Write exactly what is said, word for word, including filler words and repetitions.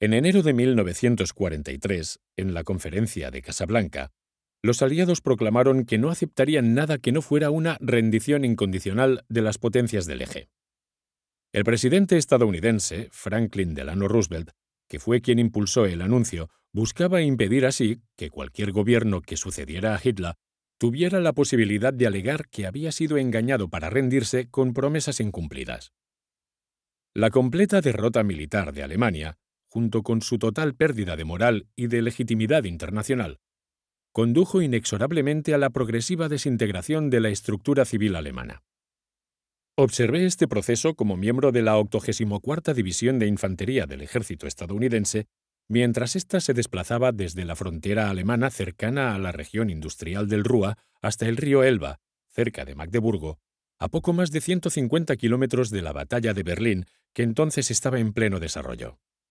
En enero de mil novecientos cuarenta y tres, en la Conferencia de Casablanca, los aliados proclamaron que no aceptarían nada que no fuera una rendición incondicional de las potencias del eje. El presidente estadounidense, Franklin Delano Roosevelt, que fue quien impulsó el anuncio, buscaba impedir así que cualquier gobierno que sucediera a Hitler tuviera la posibilidad de alegar que había sido engañado para rendirse con promesas incumplidas. La completa derrota militar de Alemania, junto con su total pérdida de moral y de legitimidad internacional, condujo inexorablemente a la progresiva desintegración de la estructura civil alemana. Observé este proceso como miembro de la octogésima cuarta División de Infantería del Ejército Estadounidense mientras ésta se desplazaba desde la frontera alemana cercana a la región industrial del Rúa hasta el río Elba, cerca de Magdeburgo, a poco más de ciento cincuenta kilómetros de la batalla de Berlín, que entonces estaba en pleno desarrollo.